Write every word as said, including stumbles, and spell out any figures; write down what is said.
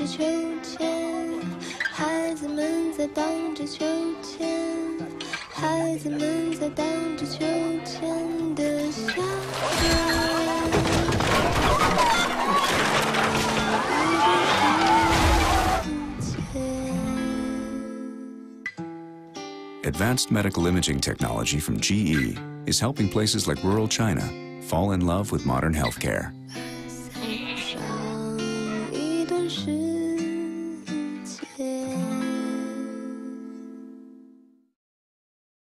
着秋千，孩子们在荡着秋千，孩子们在荡着秋千的夏天。Advanced medical imaging technology from G E is helping places like rural China fall in love with modern healthcare.